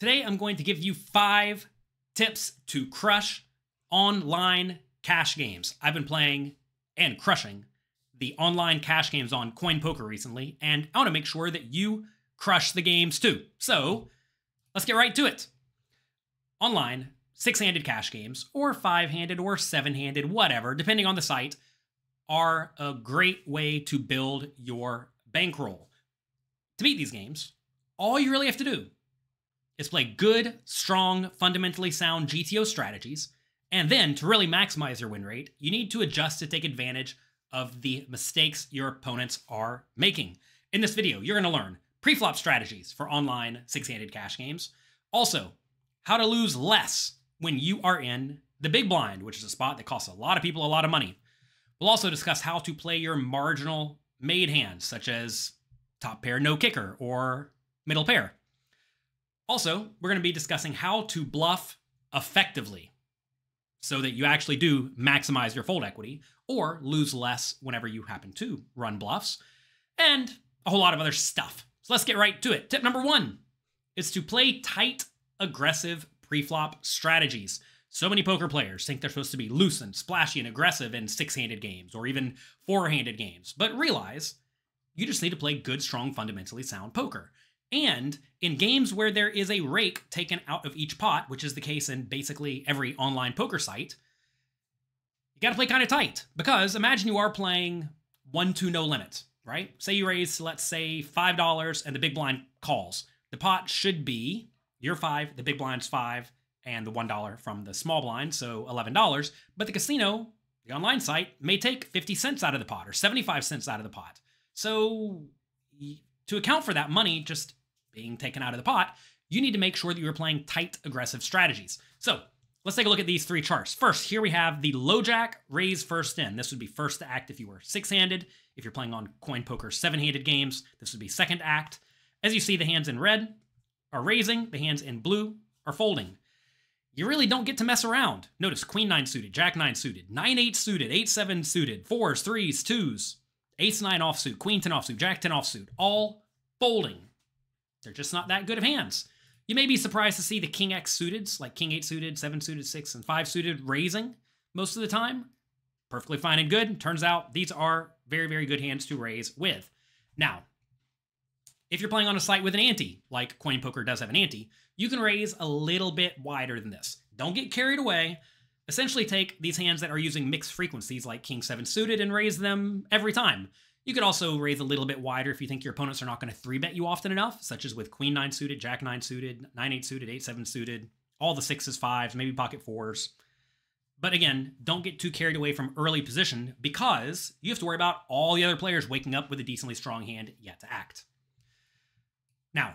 Today, I'm going to give you 5 tips to crush online cash games. I've been playing and crushing the online cash games on CoinPoker recently, and I want to make sure that you crush the games too. So let's get right to it. Online, 6-handed cash games, or 5-handed or 7-handed, whatever, depending on the site, are a great way to build your bankroll. To beat these games, all you really have to do is play good, strong, fundamentally sound GTO strategies, and then to really maximize your win rate, you need to adjust to take advantage of the mistakes your opponents are making. In this video, you're going to learn preflop strategies for online 6-handed cash games, also how to lose less when you are in the big blind, which is a spot that costs a lot of people a lot of money. We'll also discuss how to play your marginal made hands, such as top pair, no kicker, or middle pair. Also, we're going to be discussing how to bluff effectively so that you actually do maximize your fold equity or lose less whenever you happen to run bluffs, and a whole lot of other stuff. So let's get right to it. Tip number 1 is to play tight, aggressive preflop strategies. So many poker players think they're supposed to be loose and splashy and aggressive in 6-handed games or even 4-handed games, but realize you just need to play good, strong, fundamentally sound poker. And in games where there is a rake taken out of each pot, which is the case in basically every online poker site, you got to play kind of tight, because imagine you are playing 1-2 no limit, right? Say you raise, let's say, $5 and the big blind calls. The pot should be your 5, the big blind's 5, and the $1 from the small blind, so $11. But the casino, the online site, may take 50 cents out of the pot or 75 cents out of the pot. So to account for that money just being taken out of the pot, you need to make sure that you're playing tight, aggressive strategies. So let's take a look at these 3 charts. First, here we have the low jack, raise first in. This would be first to act if you were 6-handed. If you're playing on CoinPoker 7-handed games, this would be second act. As you see, the hands in red are raising, the hands in blue are folding. You really don't get to mess around. Notice queen 9 suited, jack 9 suited, 9-8 suited, 8-7 suited, 4s, 3s, 2s, ace 9 offsuit, queen 10 offsuit, jack 10 offsuit, all folding. They're just not that good of hands. You may be surprised to see the king X suiteds, like king 8 suited, 7 suited, 6, and 5 suited raising most of the time. Perfectly fine and good. Turns out these are very, very good hands to raise with. Now, if you're playing on a site with an ante, like CoinPoker does have an ante, you can raise a little bit wider than this. Don't get carried away. Essentially take these hands that are using mixed frequencies like king 7 suited and raise them every time. You could also raise a little bit wider if you think your opponents are not going to 3-bet you often enough, such as with queen 9 suited, jack 9 suited, 9-8 suited, 8-7 suited, all the 6s, 5s, maybe pocket 4s. But again, don't get too carried away from early position, because you have to worry about all the other players waking up with a decently strong hand yet to act. Now,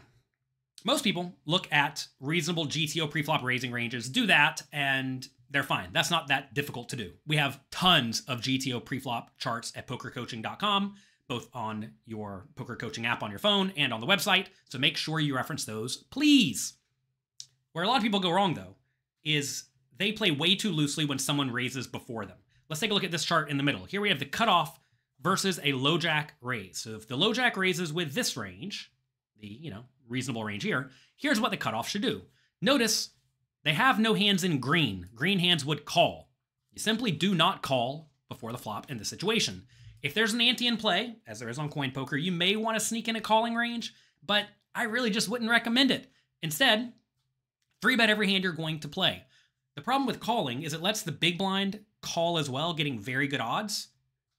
most people look at reasonable GTO preflop raising ranges, do that, and they're fine. That's not that difficult to do. We have tons of GTO preflop charts at PokerCoaching.com, both on your poker coaching app on your phone and on the website. So make sure you reference those, please. Where a lot of people go wrong, though, is they play way too loosely when someone raises before them. Let's take a look at this chart in the middle. Here we have the cutoff versus a low jack raise. So if the low jack raises with this range, the, you know, reasonable range here, here's what the cutoff should do. Notice they have no hands in green. Green hands would call. You simply do not call before the flop in this situation. If there's an ante in play, as there is on CoinPoker, you may want to sneak in a calling range, but I really just wouldn't recommend it. Instead, 3-bet every hand you're going to play. The problem with calling is it lets the big blind call as well, getting very good odds,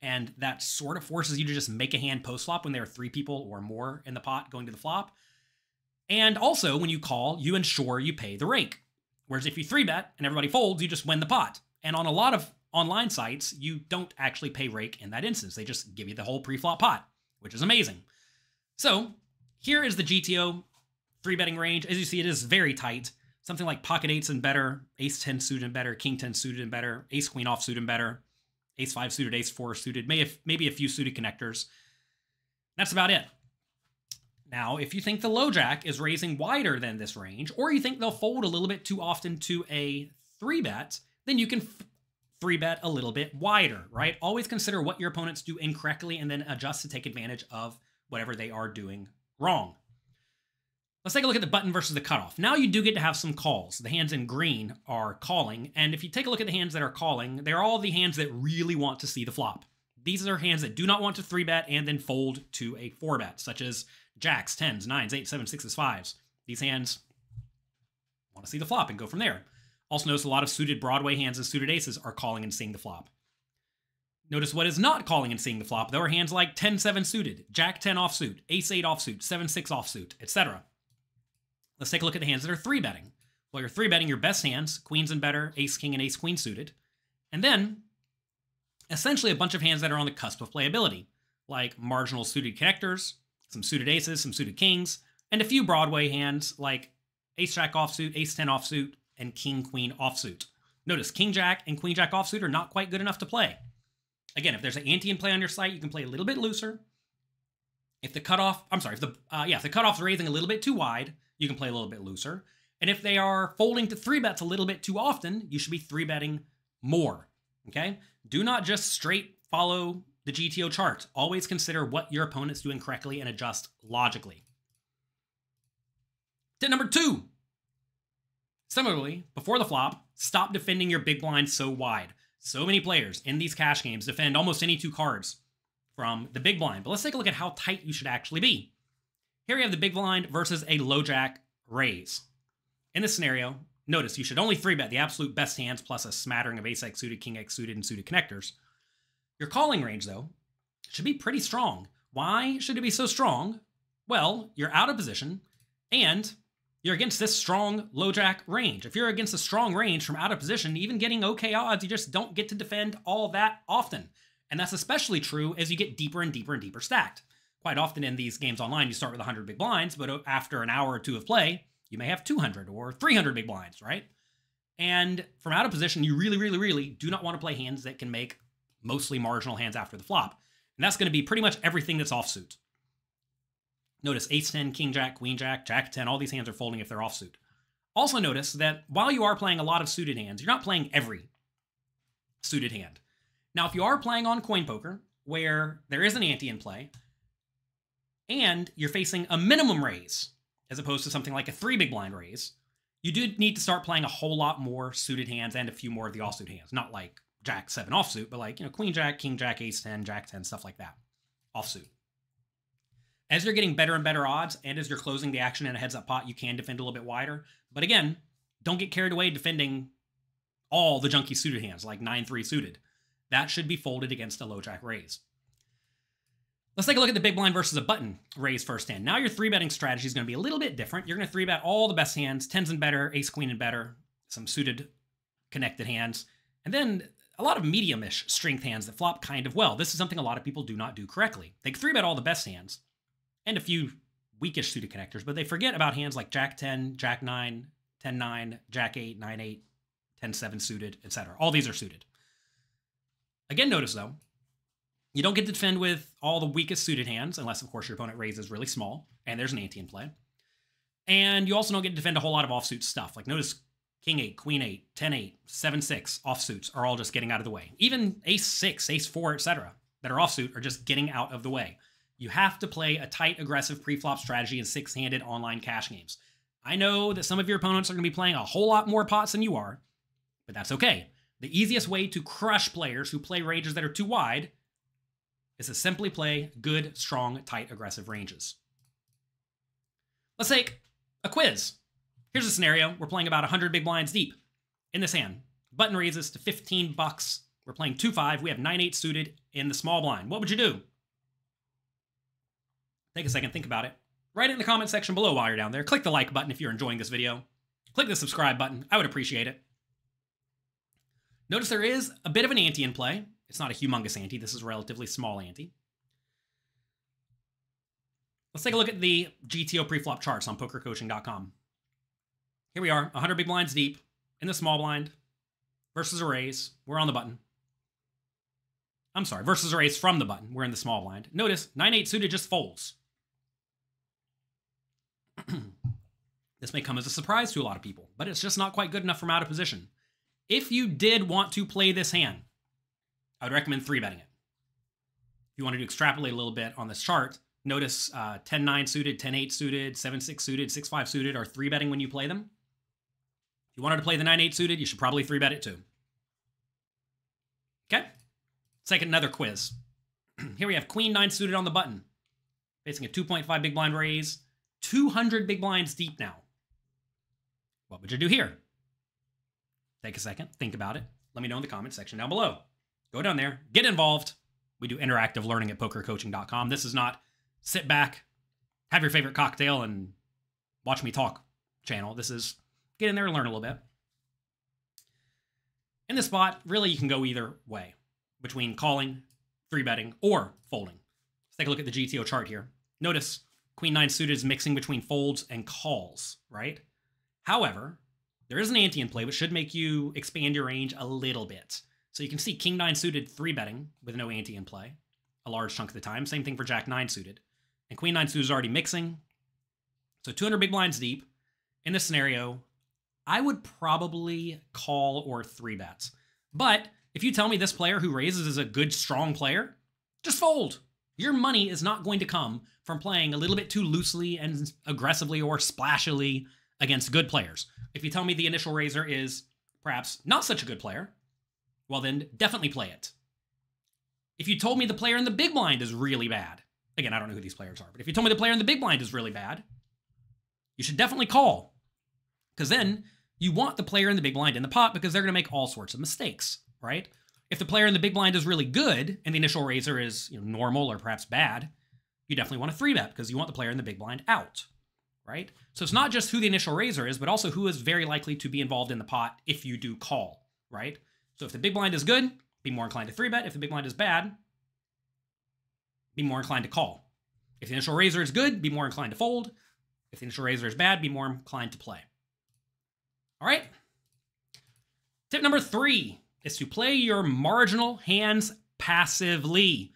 and that sort of forces you to just make a hand post-flop when there are 3 people or more in the pot going to the flop. And also, when you call, you ensure you pay the rake. Whereas if you 3-bet and everybody folds, you just win the pot. And on a lot of online sites, you don't actually pay rake in that instance. They just give you the whole preflop pot, which is amazing. So here is the GTO 3-betting range. As you see, it is very tight. Something like pocket 8s and better, ace 10 suited and better, king 10 suited and better, ace queen off suited and better, ace 5 suited, ace 4 suited, maybe a few suited connectors. That's about it. Now, if you think the low jack is raising wider than this range, or you think they'll fold a little bit too often to a 3-bet, then you can 3-bet a little bit wider, right? Always consider what your opponents do incorrectly and then adjust to take advantage of whatever they are doing wrong. Let's take a look at the button versus the cutoff. Now you do get to have some calls. The hands in green are calling, and if you take a look at the hands that are calling, they're all the hands that really want to see the flop. These are hands that do not want to 3-bet and then fold to a 4-bet, such as jacks, 10s, 9s, 8s, 7s, 6s, 5s. These hands want to see the flop and go from there. Also notice a lot of suited Broadway hands and suited aces are calling and seeing the flop. Notice what is not calling and seeing the flop. There are hands like 10-7 suited, jack 10 offsuit, ace 8 offsuit, 7-6 offsuit, etc. Let's take a look at the hands that are 3-betting. Well, you're 3-betting your best hands, queens and better, ace king and ace queen suited. And then, essentially a bunch of hands that are on the cusp of playability, like marginal suited connectors, some suited aces, some suited kings, and a few Broadway hands like ace jack offsuit, ace 10 offsuit, and king queen offsuit. Notice king jack and queen jack offsuit are not quite good enough to play. Again, if there's an ante in play on your site, you can play a little bit looser. If the cutoff, if the cutoff's raising a little bit too wide, you can play a little bit looser. And if they are folding to 3-bets a little bit too often, you should be 3-betting more, okay? Do not just straight follow the GTO chart. Always consider what your opponent's doing correctly and adjust logically. Tip number 2. Similarly, before the flop, stop defending your big blind so wide. So many players in these cash games defend almost any two cards from the big blind. But let's take a look at how tight you should actually be. Here you have the big blind versus a low jack raise. In this scenario, notice you should only 3-bet the absolute best hands plus a smattering of ace x suited, king x suited, and suited connectors. Your calling range, though, should be pretty strong. Why should it be so strong? Well, you're out of position, and you're against this strong low jack range. If you're against a strong range from out of position, even getting okay odds, you just don't get to defend all that often. And that's especially true as you get deeper and deeper and deeper stacked. Quite often in these games online, you start with 100 big blinds, but after an hour or two of play, you may have 200 or 300 big blinds, right? And from out of position, you really do not want to play hands that can make mostly marginal hands after the flop. And that's going to be pretty much everything that's offsuit. Notice ace 10, king jack, queen jack, jack 10, all these hands are folding if they're offsuit. Also notice that while you are playing a lot of suited hands, you're not playing every suited hand. Now, if you are playing on CoinPoker, where there is an ante in play, and you're facing a minimum raise, as opposed to something like a 3 big blind raise, you do need to start playing a whole lot more suited hands and a few more of the offsuit hands. Not like jack 7 offsuit, but like, you know, queen jack, king jack, ace 10, jack 10, stuff like that, offsuit. As you're getting better and better odds, and as you're closing the action in a heads-up pot, you can defend a little bit wider. But again, don't get carried away defending all the junky suited hands, like 9-3 suited. That should be folded against a low jack raise. Let's take a look at the big blind versus a button raise first hand. Now your 3-betting strategy is going to be a little bit different. You're going to 3-bet all the best hands, 10s and better, ace, queen and better, some suited connected hands, and then a lot of medium-ish strength hands that flop kind of well. This is something a lot of people do not do correctly. They 3-bet all the best hands, and a few weakish suited connectors, but they forget about hands like jack 10, jack 9, 10 9, jack 8, 9 8, 10 7 suited, etc. All these are suited. Again, notice though, you don't get to defend with all the weakest suited hands, unless of course your opponent raises really small and there's an ante in play. And you also don't get to defend a whole lot of offsuit stuff. Like notice king 8, queen 8, 10 8, 7 6 offsuits are all just getting out of the way. Even ace 6, ace 4, etc. that are offsuit are just getting out of the way. You have to play a tight, aggressive pre-flop strategy in 6-handed online cash games. I know that some of your opponents are going to be playing a whole lot more pots than you are, but that's okay. The easiest way to crush players who play ranges that are too wide is to simply play good, strong, tight, aggressive ranges. Let's take a quiz. Here's a scenario. We're playing about 100 big blinds deep. In this hand, button raises to 15 bucks. We're playing 2-5. We have 9-8 suited in the small blind. What would you do? Take a second, think about it. Write it in the comment section below while you're down there. Click the like button if you're enjoying this video. Click the subscribe button. I would appreciate it. Notice there is a bit of an ante in play. It's not a humongous ante. This is a relatively small ante. Let's take a look at the GTO preflop charts on PokerCoaching.com. Here we are, 100 big blinds deep in the small blind versus a raise. We're on the button. I'm sorry, versus a raise from the button. We're in the small blind. Notice 9-8 suited just folds. This may come as a surprise to a lot of people, but it's just not quite good enough from out of position. If you did want to play this hand, I would recommend 3-betting it. If you wanted to extrapolate a little bit on this chart, Notice 10-9 suited, 10-8 suited, 7-6 suited, 6-5 suited are 3-betting when you play them. If you wanted to play the 9-8 suited, you should probably 3-bet it too. Okay? Let's take another quiz. Here we have Queen 9 suited on the button. Facing a 2.5 big blind raise. 200 big blinds deep now. What would you do here? Take a second. Think about it. Let me know in the comment section down below. Go down there. Get involved. We do interactive learning at PokerCoaching.com. This is not sit back, have your favorite cocktail, and watch me talk channel. This is get in there and learn a little bit. In this spot, really, you can go either way between calling, 3-betting, or folding. Let's take a look at the GTO chart here. Notice Queen 9 suited is mixing between folds and calls, right? However, there is an ante in play, which should make you expand your range a little bit. So you can see King 9 suited 3-betting with no ante in play a large chunk of the time. Same thing for Jack 9 suited. And Queen 9 suited is already mixing. So 200 big blinds deep. In this scenario, I would probably call or 3-bet. But if you tell me this player who raises is a good, strong player, just fold. Your money is not going to come from playing a little bit too loosely and aggressively or splashily against good players. If you tell me the initial raiser is perhaps not such a good player, well then definitely play it. If you told me the player in the big blind is really bad, again, I don't know who these players are, but if you told me the player in the big blind is really bad, you should definitely call. Because then you want the player in the big blind in the pot because they're going to make all sorts of mistakes, right? If the player in the big blind is really good and the initial raiser is normal or perhaps bad, you definitely want a 3-bet because you want the player in the big blind out, right? So it's not just who the initial raiser is, but also who is very likely to be involved in the pot if you do call, right? So if the big blind is good, be more inclined to 3-bet. If the big blind is bad, be more inclined to call. If the initial raiser is good, be more inclined to fold. If the initial raiser is bad, be more inclined to play. All right. Tip number 3 is to play your marginal hands passively.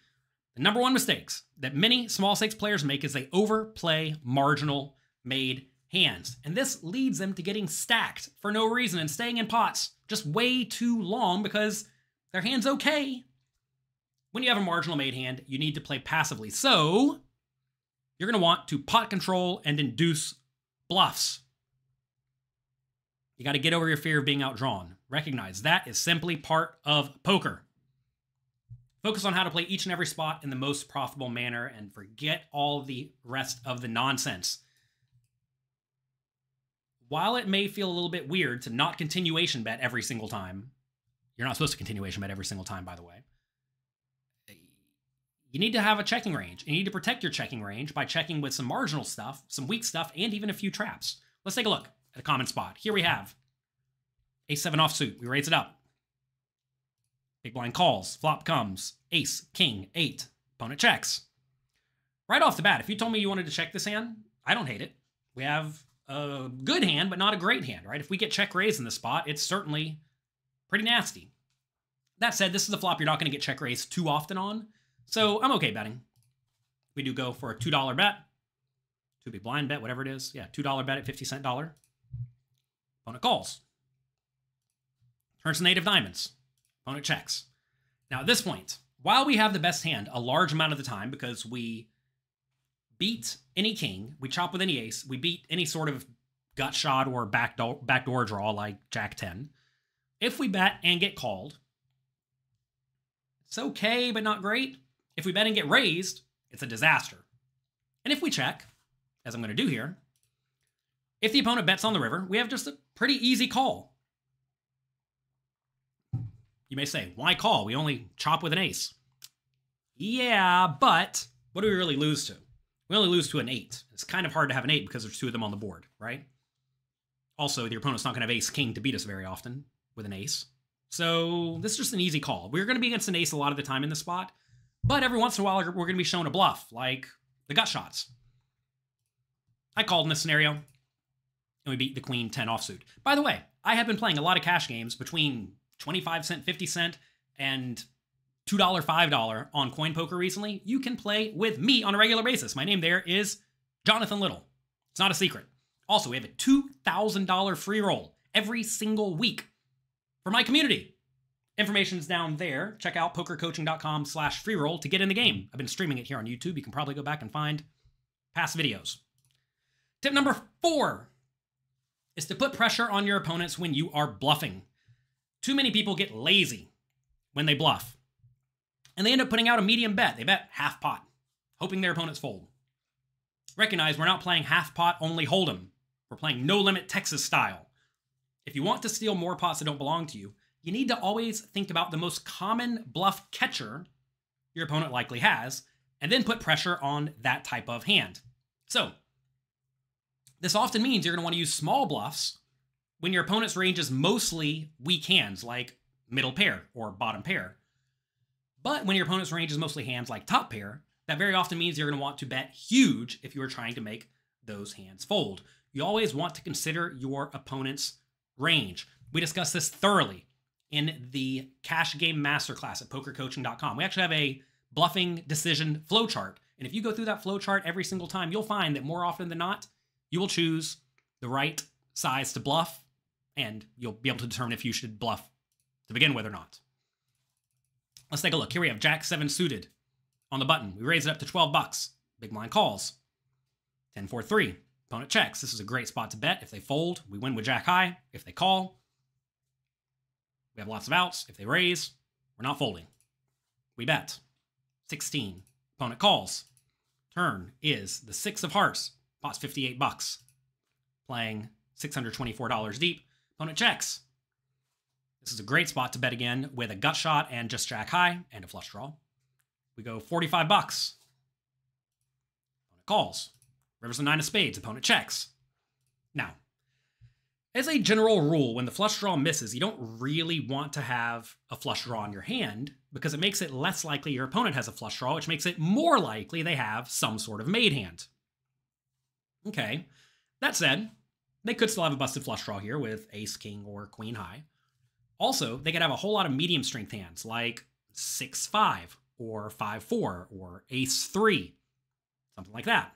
The number one mistakes that many small stakes players make is they overplay marginal made hands. And this leads them to getting stacked for no reason and staying in pots just way too long because their hand's okay. When you have a marginal made hand, you need to play passively. So you're going to want to pot control and induce bluffs. You got to get over your fear of being outdrawn. Recognize that is simply part of poker. Focus on how to play each and every spot in the most profitable manner and forget all the rest of the nonsense. While it may feel a little bit weird to not continuation bet every single time, you're not supposed to continuation bet every single time, by the way. You need to have a checking range. You need to protect your checking range by checking with some marginal stuff, some weak stuff, and even a few traps. Let's take a look at a common spot. Here we have A7 offsuit. We raise it up. Big blind calls. Flop comes. Ace, king, 8. Opponent checks. Right off the bat, if you told me you wanted to check this hand, I don't hate it. We have a good hand, but not a great hand, right? If we get check raised in this spot, it's certainly pretty nasty. That said, this is a flop you're not going to get check raised too often on, so I'm okay betting. We do go for a $2 bet. 2 big blind bet, whatever it is. Yeah, $2 bet at 50-cent dollar. Opponent calls. Turns to native diamonds. Opponent checks. Now at this point, while we have the best hand a large amount of the time because we beat any king, we chop with any ace, we beat any sort of gut shot or backdoor draw like Jack 10, if we bet and get called, it's okay but not great. If we bet and get raised, it's a disaster. And if we check, as I'm going to do here, if the opponent bets on the river, we have just a pretty easy call. You may say, why call? We only chop with an ace. Yeah, but what do we really lose to? We only lose to an 8. It's kind of hard to have an 8 because there's 2 of them on the board, right? Also, your opponent's not going to have ace king to beat us very often with an ace. So this is just an easy call. We're going to be against an ace a lot of the time in this spot, but every once in a while we're going to be shown a bluff, like the gut shots. I called in this scenario, and we beat the queen 10 offsuit. By the way, I have been playing a lot of cash games between 25-cent, 50-cent, and $2, $5 on CoinPoker recently. You can play with me on a regular basis. My name there is Jonathan Little. It's not a secret. Also, we have a $2,000 free roll every single week for my community. Information's down there. Check out PokerCoaching.com/freeroll to get in the game. I've been streaming it here on YouTube. You can probably go back and find past videos. Tip number 4 is to put pressure on your opponents when you are bluffing. Too many people get lazy when they bluff, and they end up putting out a medium bet. They bet half pot, hoping their opponents fold. Recognize we're not playing half pot, only hold'em. We're playing no limit Texas style. If you want to steal more pots that don't belong to you, you need to always think about the most common bluff catcher your opponent likely has, and then put pressure on that type of hand. So this often means you're going to want to use small bluffs when your opponent's range is mostly weak hands like middle pair or bottom pair. But when your opponent's range is mostly hands like top pair, that very often means you're going to want to bet huge if you are trying to make those hands fold. You always want to consider your opponent's range. We discussed this thoroughly in the Cash Game Masterclass at PokerCoaching.com. We actually have a bluffing decision flowchart. And if you go through that flowchart every single time, you'll find that more often than not, you will choose the right size to bluff, and you'll be able to determine if you should bluff to begin with or not. Let's take a look. Here we have Jack 7 suited on the button. We raise it up to 12 bucks. Big blind calls. 10-4-3. Opponent checks. This is a great spot to bet. If they fold, we win with Jack high. If they call, we have lots of outs. If they raise, we're not folding. We bet. 16. Opponent calls. Turn is the 6 of hearts. Pot's 58 bucks. Playing $624 deep. Opponent checks. This is a great spot to bet again with a gut shot and just Jack high and a flush draw. We go 45 bucks. Opponent calls. Rivers the 9 of spades. Opponent checks. Now, as a general rule, when the flush draw misses, you don't really want to have a flush draw in your hand because it makes it less likely your opponent has a flush draw, which makes it more likely they have some sort of made hand. Okay, that said, they could still have a busted flush draw here with ace, king, or queen high. Also, they could have a whole lot of medium strength hands like 6-5 or 5-4 or ace 3, something like that.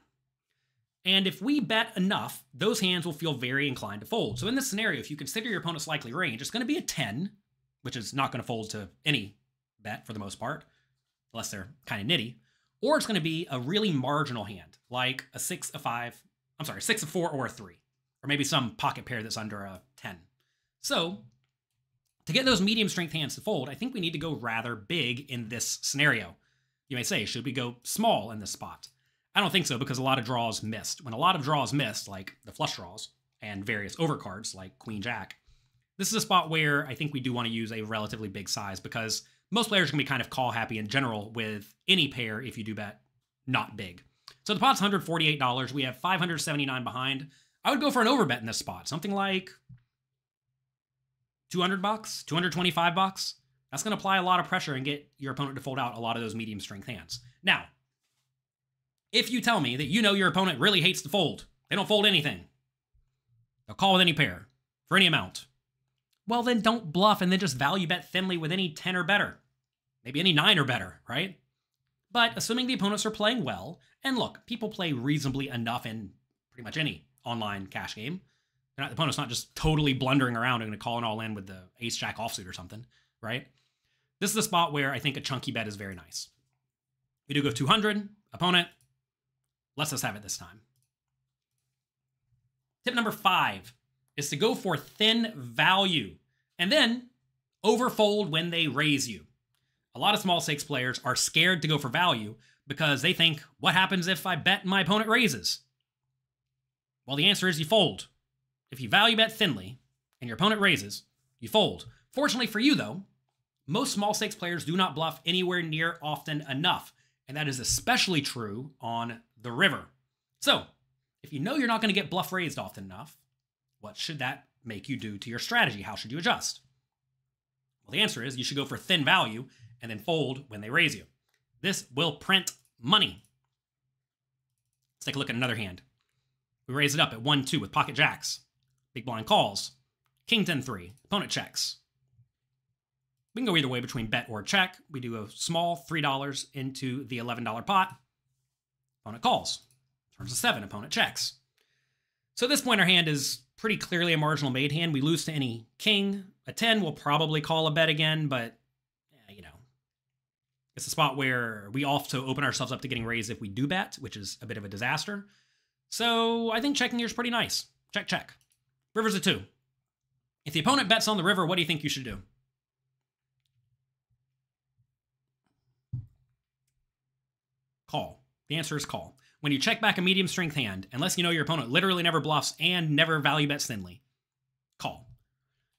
And if we bet enough, those hands will feel very inclined to fold. So in this scenario, if you consider your opponent's likely range, it's going to be a 10, which is not going to fold to any bet for the most part, unless they're kind of nitty. Or it's going to be a really marginal hand, like a 6 of 4 or a 3, or maybe some pocket pair that's under a 10. So to get those medium strength hands to fold, I think we need to go rather big in this scenario. You may say, should we go small in this spot? I don't think so, because a lot of draws missed. When a lot of draws missed, like the flush draws and various overcards like queen jack, this is a spot where I think we do want to use a relatively big size because most players can be kind of call happy in general with any pair if you do bet not big. So the pot's $148. We have $579 behind. I would go for an overbet in this spot, something like 200 bucks, 225 bucks. That's going to apply a lot of pressure and get your opponent to fold out a lot of those medium strength hands. Now, if you tell me that you know your opponent really hates to fold, they don't fold anything, they'll call with any pair, for any amount, well then don't bluff and then just value bet thinly with any 10 or better. Maybe any 9 or better, right? But assuming the opponents are playing well, and look, people play reasonably enough in pretty much any online cash game. The opponent's not just totally blundering around and going to call an all-in with the ace-jack offsuit or something, right? This is a spot where I think a chunky bet is very nice. We do go 200, opponent, let's just have it this time. Tip number 5 is to go for thin value and then overfold when they raise you. A lot of small stakes players are scared to go for value because they think, what happens if I bet my opponent raises? Well, the answer is you fold. If you value bet thinly and your opponent raises, you fold. Fortunately for you, though, most small stakes players do not bluff anywhere near often enough, and that is especially true on the river. So if you know you're not going to get bluff raised often enough, what should that make you do to your strategy? How should you adjust? Well, the answer is you should go for thin value and then fold when they raise you. This will print money. Let's take a look at another hand. We raise it up at 1-2 with pocket jacks. Big blind calls. King 10-3. Opponent checks. We can go either way between bet or check. We do a small $3 into the $11 pot. Opponent calls. Turns to 7. Opponent checks. So at this point, our hand is pretty clearly a marginal made hand. We lose to any king. A 10 will probably call a bet again, but you know, it's a spot where we also open ourselves up to getting raised if we do bet, which is a bit of a disaster. So I think checking here is pretty nice. Check, check. River's a 2. If the opponent bets on the river, what do you think you should do? Call. The answer is call. When you check back a medium strength hand, unless you know your opponent literally never bluffs and never value bets thinly, call.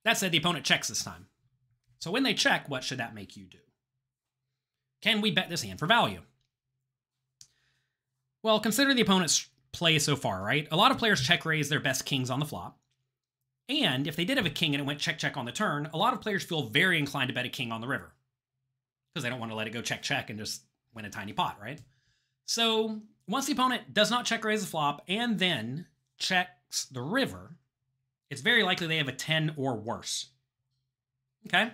That said, the opponent checks this time. So when they check, what should that make you do? Can we bet this hand for value? Well, consider the opponent's play so far, right? A lot of players check raise their best kings on the flop. And if they did have a king and it went check check on the turn, a lot of players feel very inclined to bet a king on the river because they don't want to let it go check check and just win a tiny pot, right? So once the opponent does not check raise the flop and then checks the river, it's very likely they have a 10 or worse. Okay?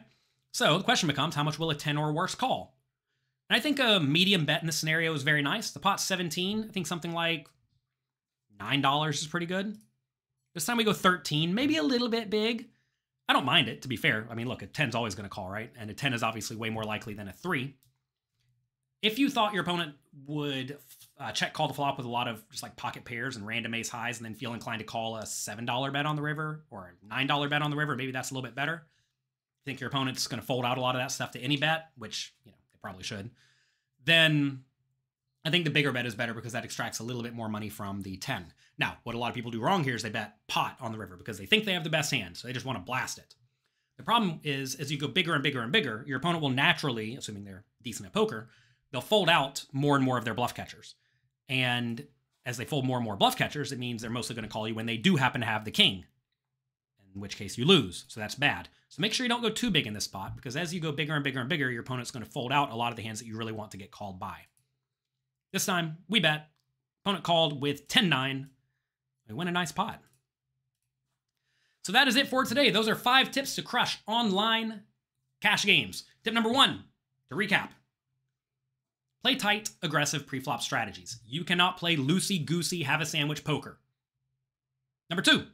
So the question becomes, how much will a 10 or worse call? And I think a medium bet in this scenario is very nice. The pot's 17. I think something like $9 is pretty good. This time we go 13, maybe a little bit big. I don't mind it, to be fair. I mean, look, a 10's always going to call, right? And a 10 is obviously way more likely than a 3. If you thought your opponent would check call the flop with a lot of just like pocket pairs and random ace highs and then feel inclined to call a $7 bet on the river or a $9 bet on the river, maybe that's a little bit better. You think your opponent's going to fold out a lot of that stuff to any bet, which, you know, they probably should, then I think the bigger bet is better because that extracts a little bit more money from the 10. Now, what a lot of people do wrong here is they bet pot on the river because they think they have the best hand, so they just want to blast it. The problem is, as you go bigger and bigger and bigger, your opponent will naturally, assuming they're decent at poker, they'll fold out more and more of their bluff catchers. And as they fold more and more bluff catchers, it means they're mostly going to call you when they do happen to have the king, in which case you lose, so that's bad. So make sure you don't go too big in this spot because as you go bigger and bigger and bigger, your opponent's going to fold out a lot of the hands that you really want to get called by. This time, we bet. Opponent called with 10-9. We win a nice pot. So that is it for today. Those are 5 tips to crush online cash games. Tip number 1, to recap. Play tight, aggressive preflop strategies. You cannot play loosey-goosey, have-a-sandwich poker. Number 2,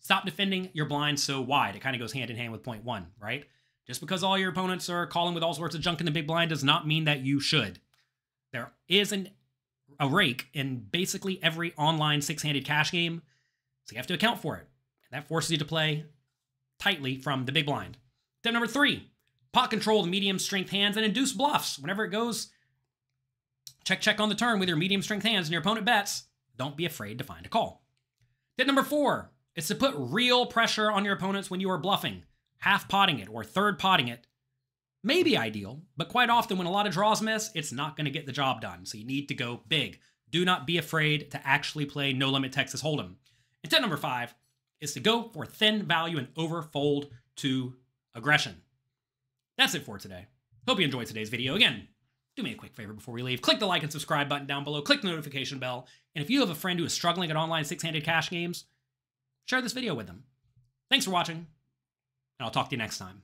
stop defending your blind so wide. It kind of goes hand in hand with point 1, right? Just because all your opponents are calling with all sorts of junk in the big blind does not mean that you should. There is a rake in basically every online 6-handed cash game, so you have to account for it. And that forces you to play tightly from the big blind. Tip number 3, pot control the medium strength hands and induce bluffs. Whenever it goes check, check on the turn with your medium strength hands and your opponent bets, don't be afraid to find a call. Tip number 4 is to put real pressure on your opponents when you are bluffing. Half potting it or third potting it may be ideal, but quite often when a lot of draws miss, it's not going to get the job done. So you need to go big. Do not be afraid to actually play No Limit Texas Hold'em. And tip number 5 is to go for thin value and overfold to aggression. That's it for today. Hope you enjoyed today's video. Again, do me a quick favor before we leave. Click the like and subscribe button down below. Click the notification bell. And if you have a friend who is struggling at online 6-handed cash games, share this video with them. Thanks for watching, and I'll talk to you next time.